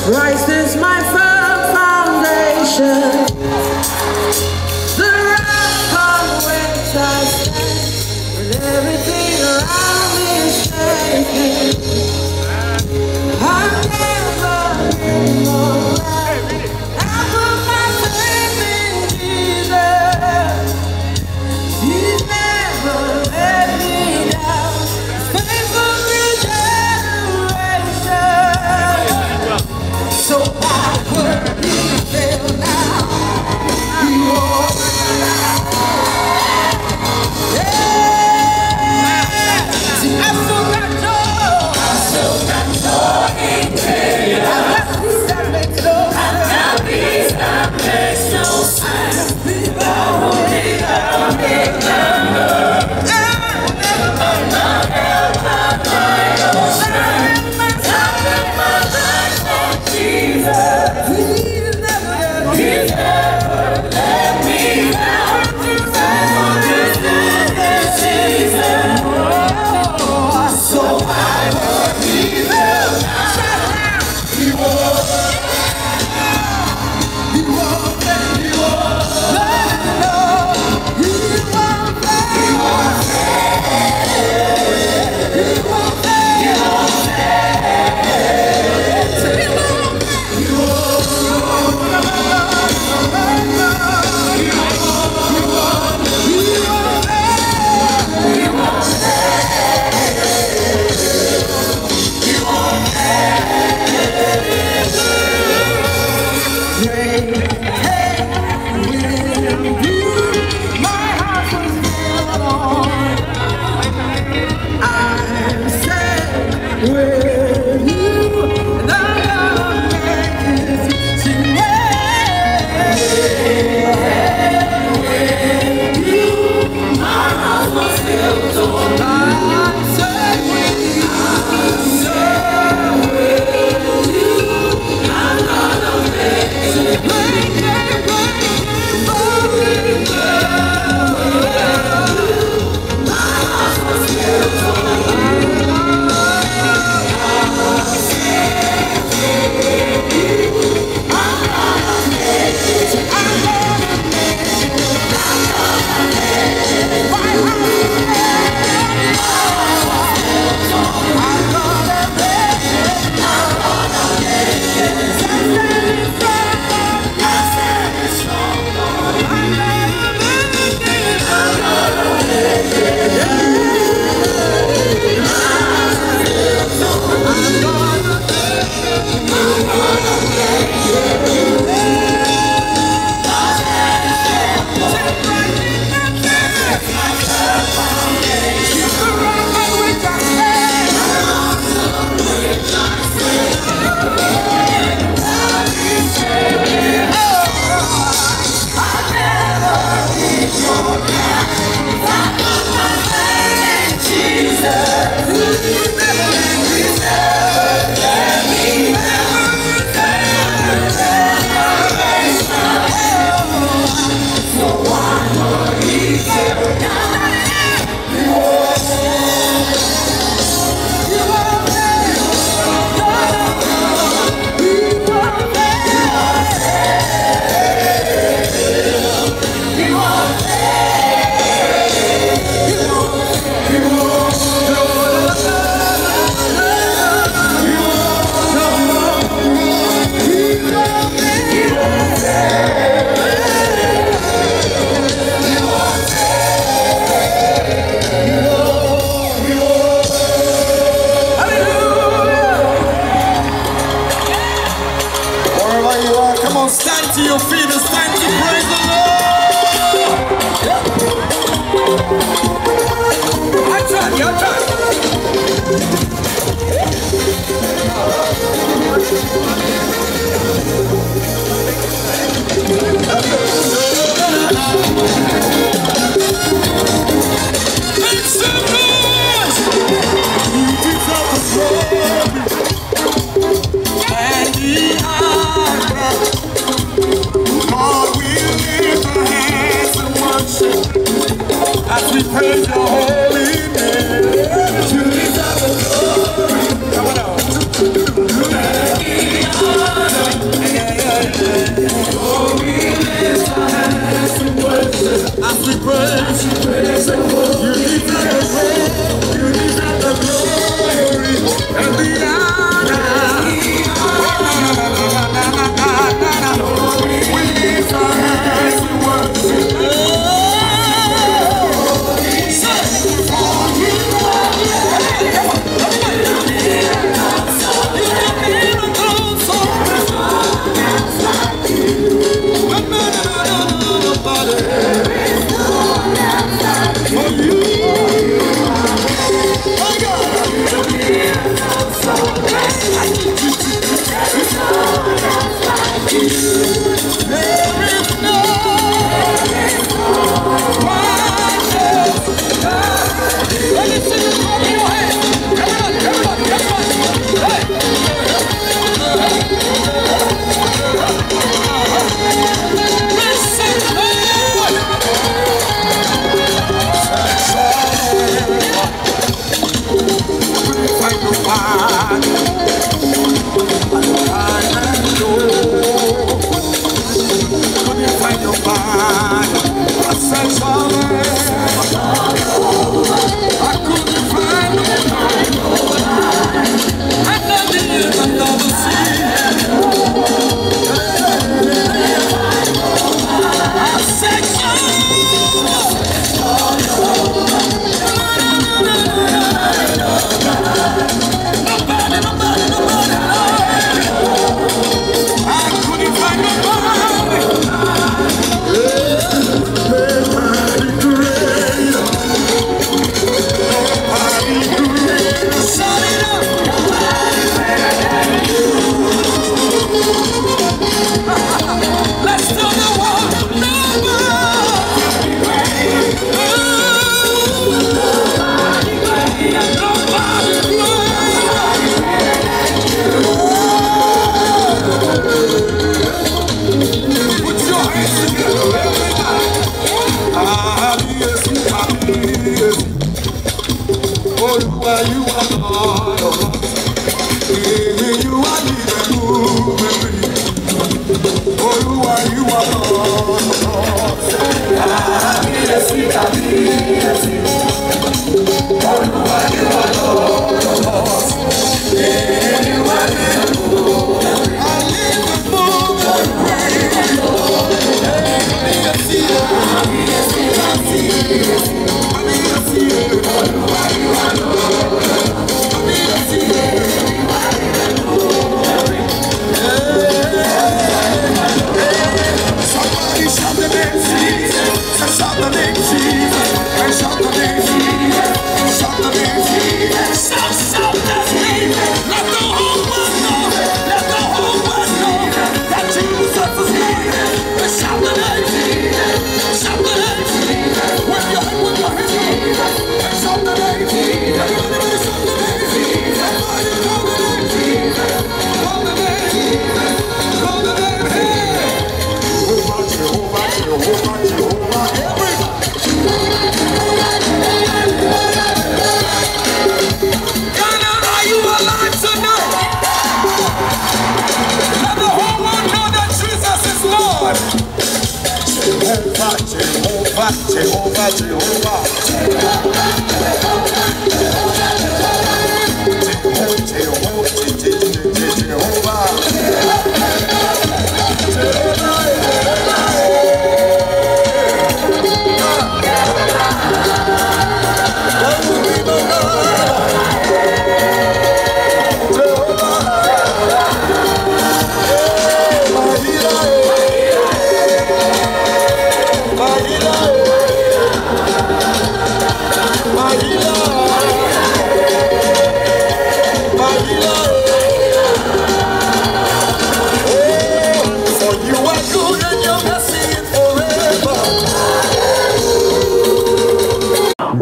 Christ is my firm foundation, the rock on which I stand, when everything around me is shaking. I never knew more love. I put my faith in Jesus. He's never let me down. Faithful through generations. So I would be filled now. You are alive. Yeah. See, I forgot yours.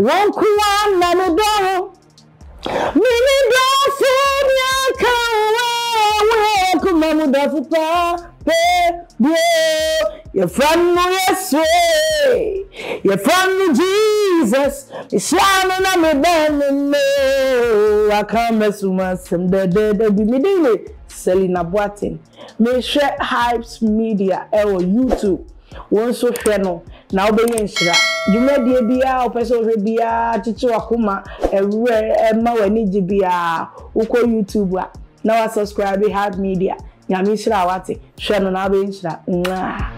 wọ́n kú wá nàmì dọ́rùn mímí dọ́ fún ní àkàwé wọ́n kú mọ́mú dọ́fúta pé bí ó yẹ fánú Yesu yẹ fánú Jesus ìṣàánú nàmì dọ́rùn mímí àkàmẹ́sùmọ́ sẹ́m dẹ́dẹ́dẹ́ bí mi délé Selina Boateng mi ṣe Hypes Media ẹ̀wọ̀ YouTube. One so feno now be inshira you made the bia o person we bia chichi akuma ewure ema wani gbia uko YouTube a na wa subscribe Hypes Media nyami shira wate feno now be inshira.